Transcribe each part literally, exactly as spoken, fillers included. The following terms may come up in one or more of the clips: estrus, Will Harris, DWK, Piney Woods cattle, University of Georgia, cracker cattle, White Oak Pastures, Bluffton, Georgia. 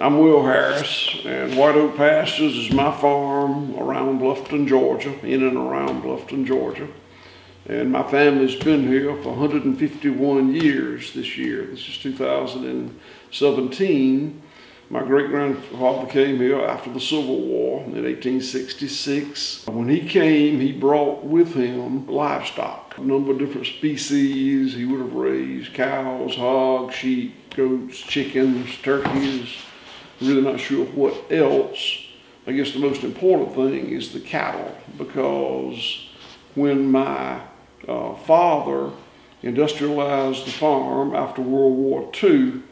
I'm Will Harris, and White Oak Pastures is my farm around Bluffton, Georgia, in and around Bluffton, Georgia. And my family's been here for one hundred fifty-one years this year. This is two thousand seventeen. My great-grandfather came here after the Civil War in eighteen sixty-six. When he came, he brought with him livestock, a number of different species. He would have raised cows, hogs, sheep, goats, chickens, turkeys. Really not sure what else. I guess the most important thing is the cattle, because when my uh, father industrialized the farm after World War Two,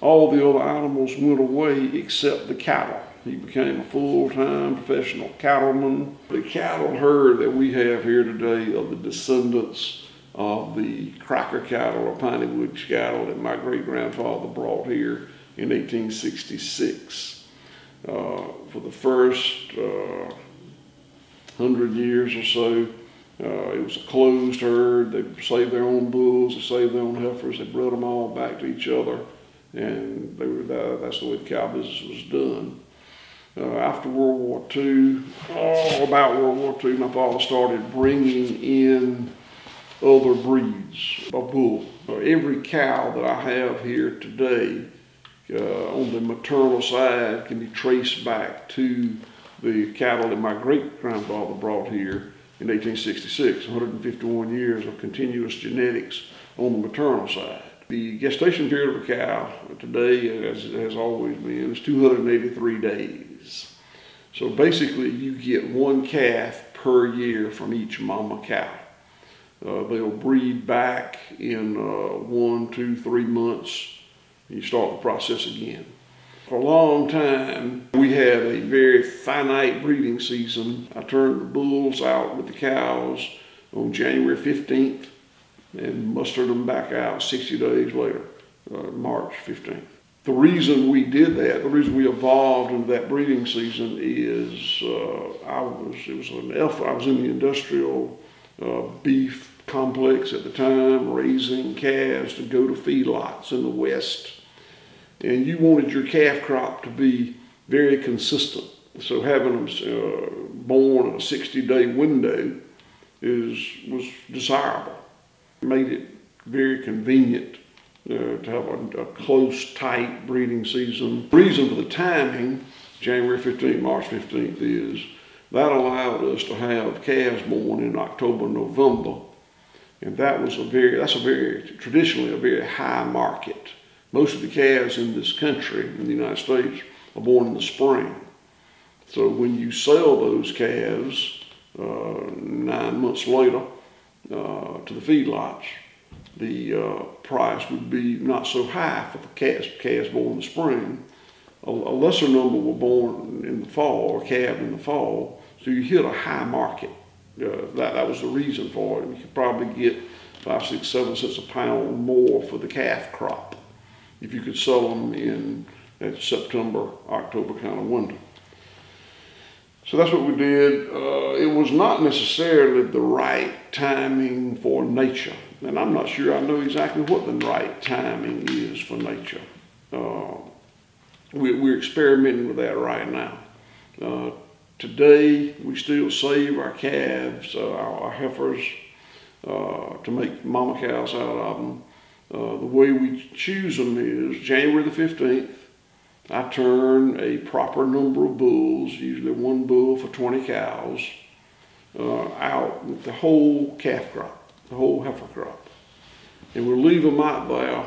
all the other animals went away except the cattle. He became a full-time professional cattleman. The cattle herd that we have here today are the descendants of the cracker cattle or Piney Woods cattle that my great-grandfather brought here in eighteen sixty-six. Uh, for the first uh, hundred years or so, uh, it was a closed herd. They saved their own bulls, they saved their own heifers, they bred them all back to each other, and they were, uh, that's the way the cow business was done. Uh, after World War Two, oh, about World War Two, my father started bringing in other breeds of bull. Uh, every cow that I have here today Uh, on the maternal side can be traced back to the cattle that my great-grandfather brought here in eighteen sixty-six, one hundred fifty-one years of continuous genetics on the maternal side. The gestation period of a cow today, as it has always been, is two hundred eighty-three days. So basically you get one calf per year from each mama cow. Uh, they'll breed back in uh, one, two, three months. You start the process again. For a long time, we had a very finite breeding season. I turned the bulls out with the cows on January fifteenth and mustered them back out sixty days later, uh, March fifteenth. The reason we did that, the reason we evolved into that breeding season is uh, I was, it was an effort. I was in the industrial uh, beef complex at the time, raising calves to go to feedlots in the West. And you wanted your calf crop to be very consistent. So having them uh, born in a sixty-day window is was desirable. It made it very convenient uh, to have a, a close, tight breeding season. The reason for the timing, January fifteenth, March fifteenth, is that allowed us to have calves born in October, November. And that was a very, that's a very, traditionally a very high market. Most of the calves in this country, in the United States, are born in the spring. So when you sell those calves uh, nine months later uh, to the feedlots, the uh, price would be not so high for the calves, calves born in the spring. A, a lesser number were born in the fall, or calved in the fall, so you hit a high market. Uh, that, that was the reason for it. You could probably get five, six, seven cents a pound more for the calf crop if you could sell them in that September, October kind of window. So that's what we did. Uh, it was not necessarily the right timing for nature. And I'm not sure I know exactly what the right timing is for nature. Uh, we, we're experimenting with that right now. Uh, Today, we still save our calves, uh, our, our heifers, uh, to make mama cows out of them. Uh, the way we choose them is January the fifteenth, I turn a proper number of bulls, usually one bull for twenty cows, uh, out with the whole calf crop, the whole heifer crop. And we'll leave them out there.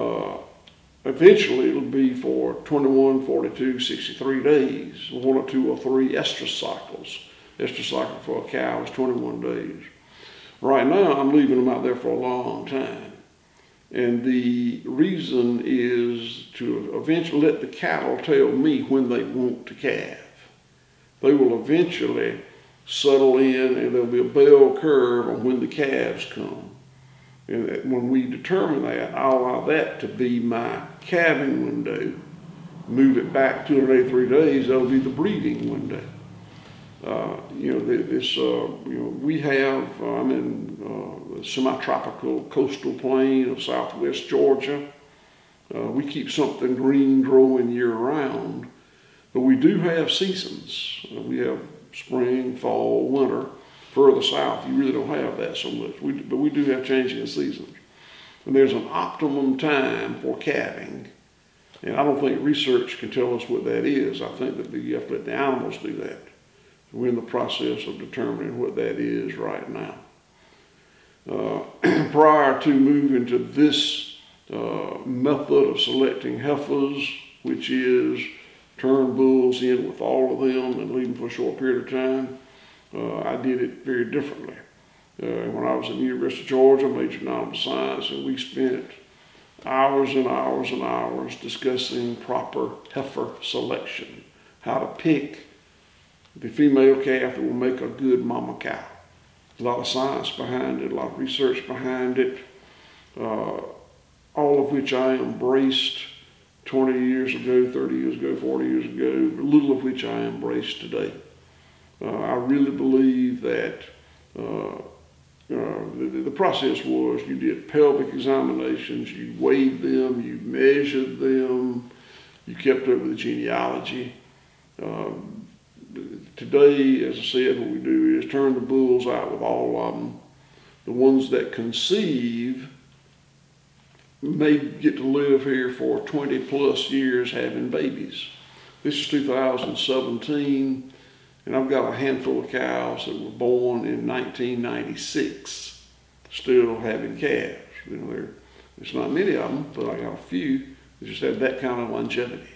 Uh, Eventually, it'll be for twenty-one, forty-two, sixty-three days, one or two or three estrus cycles. Estrus cycle for a cow is twenty-one days. Right now, I'm leaving them out there for a long time. And the reason is to eventually let the cattle tell me when they want to calve. They will eventually settle in, and there'll be a bell curve on when the calves come. And when we determine that, I'll allow that to be my calving window. Move it back two hundred eighty-three days, that'll be the breeding window. Uh, you know, this, uh, you know, we have, uh, I'm in uh, the semi-tropical coastal plain of southwest Georgia. Uh, we keep something green growing year-round, but we do have seasons. Uh, we have spring, fall, winter. Further south, you really don't have that so much, we, but we do have changing seasons. And there's an optimum time for calving, and I don't think research can tell us what that is. I think that you have to let the animals do that. We're in the process of determining what that is right now. Uh, prior to moving to this uh, method of selecting heifers, which is turn bulls in with all of them and leave them for a short period of time, uh, I did it very differently. Uh, when I was at the University of Georgia, I majored in animal science, and we spent hours and hours and hours discussing proper heifer selection, how to pick the female calf that will make a good mama cow. A lot of science behind it, a lot of research behind it, uh, all of which I embraced twenty years ago, thirty years ago, forty years ago, little of which I embrace today. Uh, I really believe that uh, uh, the, the process was you did pelvic examinations, you weighed them, you measured them, you kept up with the genealogy. Uh, Today, as I said, what we do is turn the bulls out with all of them. The ones that conceive may get to live here for twenty plus years having babies. This is two thousand seventeen, and I've got a handful of cows that were born in nineteen ninety-six, still having calves. You know, it's not many of them, but I got a few that just have that kind of longevity.